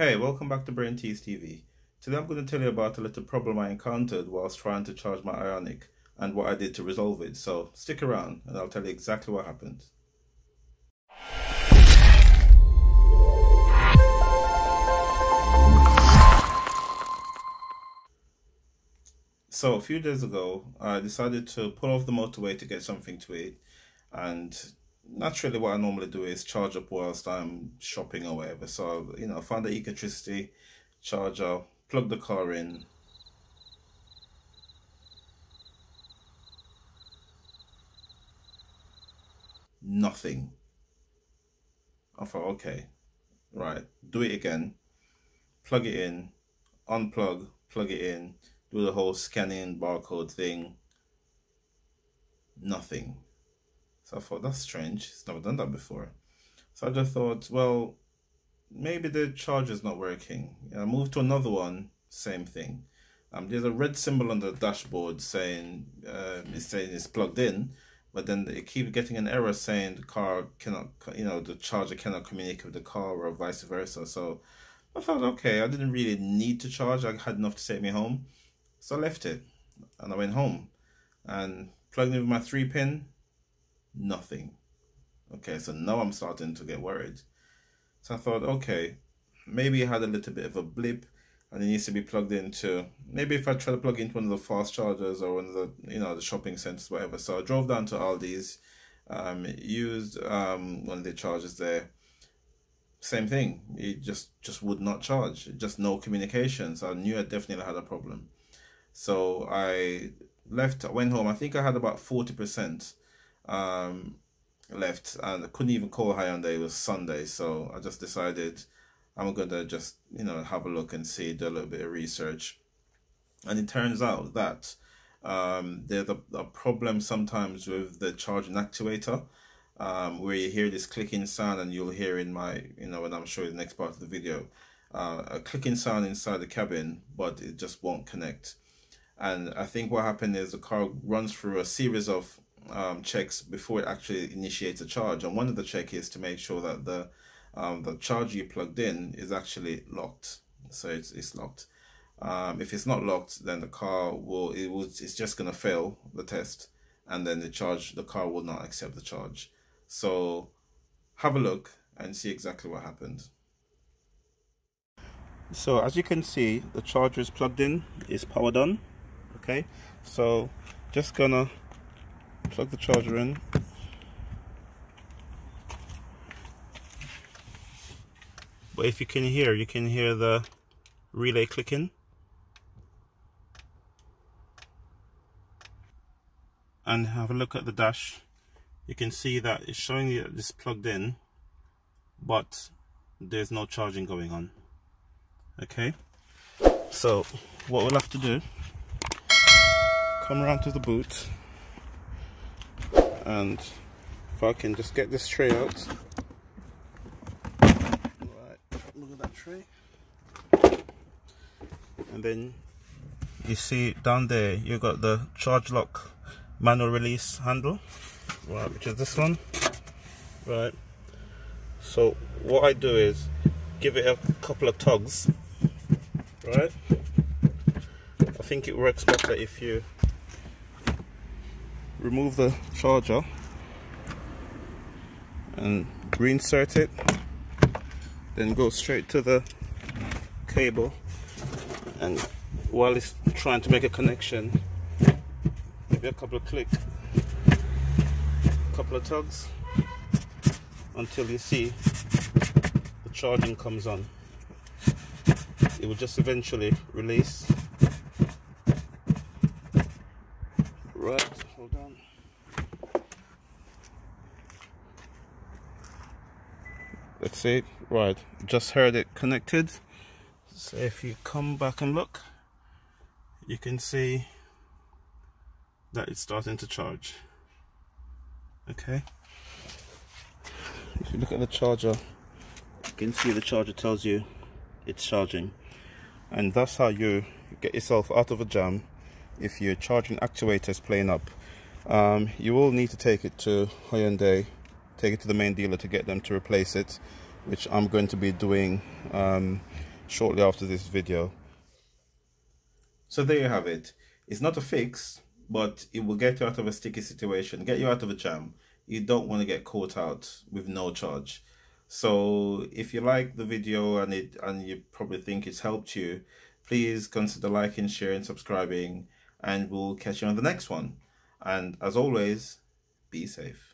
Hey, welcome back to Brain Tease TV. Today I'm going to tell you about a little problem I encountered whilst trying to charge my Ionic and what I did to resolve it. So stick around and I'll tell you exactly what happened. So a few days ago, I decided to pull off the motorway to get something to eat, and naturally what I normally do is charge up whilst I'm shopping or whatever. So, you know, I found the EcoTricity charger, plug the car in. Nothing. I thought, okay, right, do it again. Plug it in, unplug, plug it in, do the whole scanning barcode thing. Nothing. So I thought, that's strange, it's never done that before. So I just thought, well, maybe the charger's not working. And I moved to another one, same thing. There's a red symbol on the dashboard saying it's plugged in, but then it keeps getting an error saying the car cannot, you know, the charger cannot communicate with the car, or vice versa. So I thought, okay, I didn't really need to charge. I had enough to take me home. So I left it and I went home and plugged in with my 3-pin. Nothing. Okay, so now I'm starting to get worried. So I thought, okay, maybe it had a little bit of a blip and it needs to be plugged into, maybe if I try to plug into one of the fast chargers or one of the, you know, the shopping centers, whatever. So I drove down to Aldi's, used one of the chargers there. Same thing, it just would not charge, just no communication. So I knew I definitely had a problem. So I left, I went home, I think I had about 40%. Left, and I couldn't even call Hyundai. It was Sunday, so I just decided I'm gonna just, you know, have a look and see, do a little bit of research. And it turns out that there's a problem sometimes with the charging actuator, where you hear this clicking sound, and you'll hear in my, you know, when I'm showing you the next part of the video, a clicking sound inside the cabin, but it just won't connect. And I think what happened is the car runs through a series of checks before it actually initiates a charge, and one of the checks is to make sure that the charger you plugged in is actually locked. So it's locked. If it's not locked, then the car will, it's just gonna fail the test, and then the car will not accept the charge. So have a look and see exactly what happened. So as you can see, the charger is plugged in, it's powered on. Okay, so just gonna plug the charger in. But if you can hear the relay clicking. And have a look at the dash. You can see that it's showing you that it's plugged in, but there's no charging going on. Okay. So what we'll have to do, come around to the boot. And if I can just get this tray out. Right, look at that tray. And then you see down there, you've got the charge lock manual release handle, right, which is this one. Right. So what I do is give it a couple of tugs. Right. I think it works better if you remove the charger and reinsert it, then go straight to the cable, and while it's trying to make a connection, maybe a couple of clicks, a couple of tugs, until you see the charging comes on. It will just eventually release. Right, hold on. Let's see. Right, just heard it connected. So if you come back and look, you can see that it's starting to charge. Okay. If you look at the charger, you can see the charger tells you it's charging. And that's how you get yourself out of a jam. If your charging actuator is playing up, you will need to take it to Hyundai, take it to the main dealer to get them to replace it, which I'm going to be doing shortly after this video. So there you have it. It's not a fix, but it will get you out of a sticky situation, get you out of a jam. You don't want to get caught out with no charge. So if you like the video and you probably think it's helped you, please consider liking, sharing, subscribing, and we'll catch you on the next one. And as always, be safe.